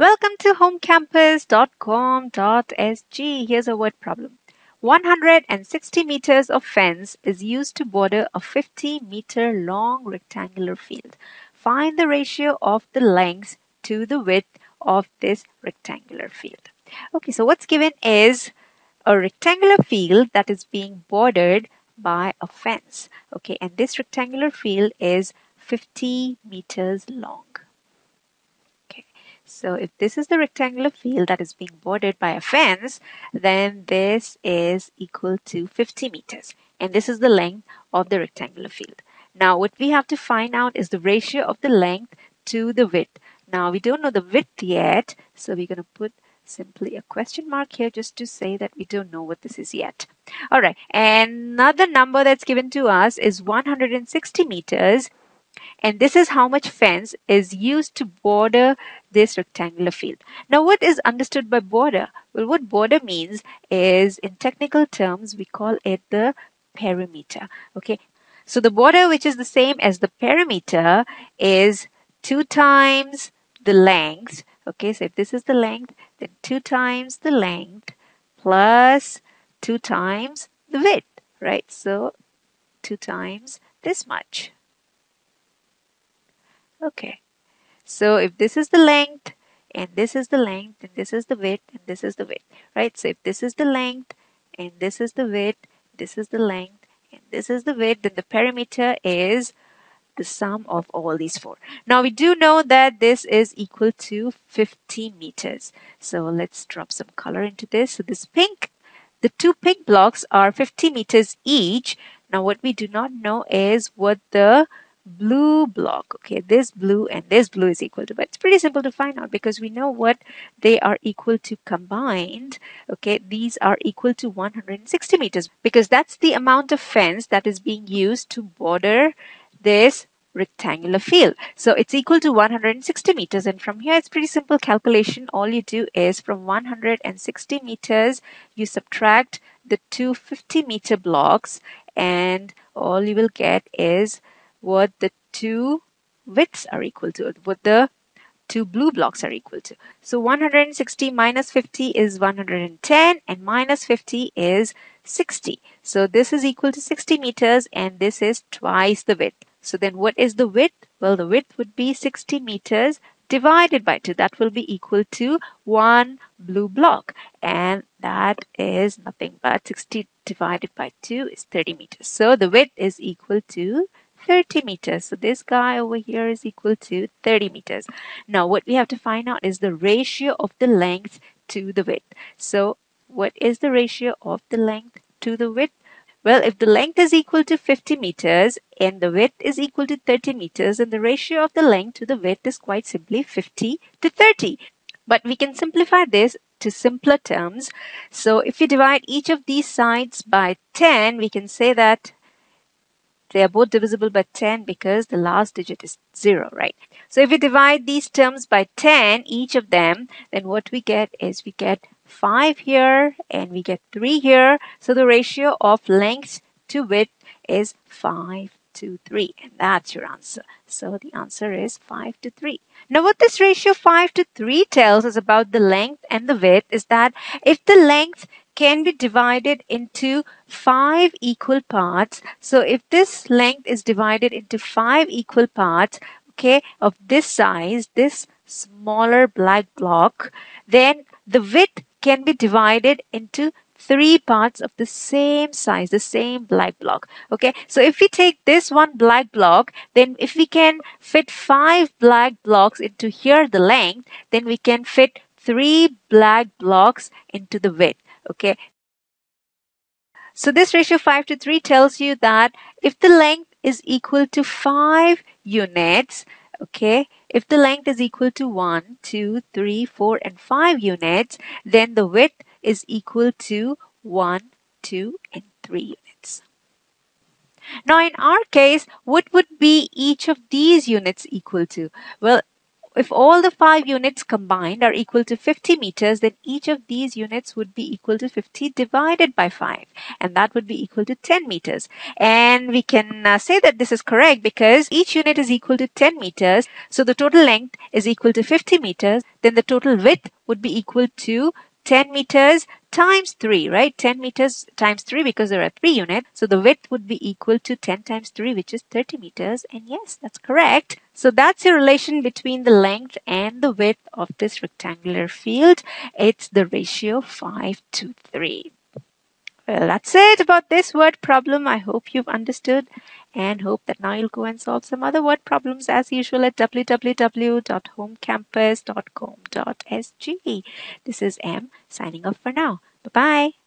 Welcome to homecampus.com.sg. Here's a word problem. 160 meters of fence is used to border a 50-meter long rectangular field. Find the ratio of the length to the width of this rectangular field. Okay, so what's given is a rectangular field that is being bordered by a fence. Okay, and this rectangular field is 50 meters long. So if this is the rectangular field that is being bordered by a fence, then this is equal to 50 meters. And this is the length of the rectangular field. Now what we have to find out is the ratio of the length to the width. Now we don't know the width yet, so we're going to put simply a question mark here just to say that we don't know what this is yet. All right, another number that's given to us is 160 meters. And this is how much fence is used to border this rectangular field. Now, what is understood by border? Well, what border means is, in technical terms, we call it the perimeter. Okay, so the border, which is the same as the perimeter, is 2 times the length. Okay, so if this is the length, then 2 times the length plus 2 times the width, right? So 2 times this much. Okay, so if this is the length and this is the length and this is the width and this is the width, right? So if this is the length and this is the width, this is the length and this is the width, then the perimeter is the sum of all these 4. Now we do know that this is equal to 50 meters. So let's drop some color into this. So this pink, the 2 pink blocks are 50 meters each. Now what we do not know is what the blue block, okay, this blue and this blue is equal to, but it's pretty simple to find out because we know what they are equal to combined. Okay, these are equal to 160 meters because that's the amount of fence that is being used to border this rectangular field. So it's equal to 160 meters, and from here it's pretty simple calculation. All you do is from 160 meters you subtract the 2 50-meter blocks, and all you will get is what the 2 widths are equal to, what the 2 blue blocks are equal to. So 160 minus 50 is 110, and minus 50 is 60. So this is equal to 60 meters, and this is twice the width. So then what is the width? Well, the width would be 60 meters divided by 2. That will be equal to 1 blue block, and that is nothing but 60 divided by 2 is 30 meters. So the width is equal to 30 meters. So this guy over here is equal to 30 meters. Now what we have to find out is the ratio of the length to the width. So what is the ratio of the length to the width? Well, if the length is equal to 50 meters and the width is equal to 30 meters, then the ratio of the length to the width is quite simply 50 to 30. But we can simplify this to simpler terms. So if you divide each of these sides by 10, we can say that they are both divisible by 10 because the last digit is 0, right? So if we divide these terms by 10, each of them, then what we get is we get 5 here and we get 3 here. So the ratio of length to width is 5 to 3. And that's your answer. So the answer is 5 to 3. Now what this ratio 5 to 3 tells us about the length and the width is that if the length can be divided into 5 equal parts. So if this length is divided into 5 equal parts, okay, of this size, this smaller black block, then the width can be divided into 3 parts of the same size, the same black block. Okay, so if we take this one black block, then if we can fit 5 black blocks into here, the length, then we can fit 3 black blocks into the width. Okay, so this ratio 5 to 3 tells you that if the length is equal to 5 units, okay, if the length is equal to 1, 2, 3, 4 and 5 units, then the width is equal to 1, 2 and 3 units. Now in our case, what would be each of these units equal to? Well, if all the 5 units combined are equal to 50 meters, then each of these units would be equal to 50 divided by 5, and that would be equal to 10 meters. And we can say that this is correct because each unit is equal to 10 meters. So the total length is equal to 50 meters. Then the total width would be equal to 10 meters times 3, right? 10 meters times 3 because there are 3 units. So the width would be equal to 10 times 3, which is 30 meters. And yes, that's correct. So that's the relation between the length and the width of this rectangular field. It's the ratio 5 to 3. Well, that's it about this word problem. I hope you've understood and hope that now you'll go and solve some other word problems as usual at www.homecampus.com.sg. This is M signing off for now. Bye-bye.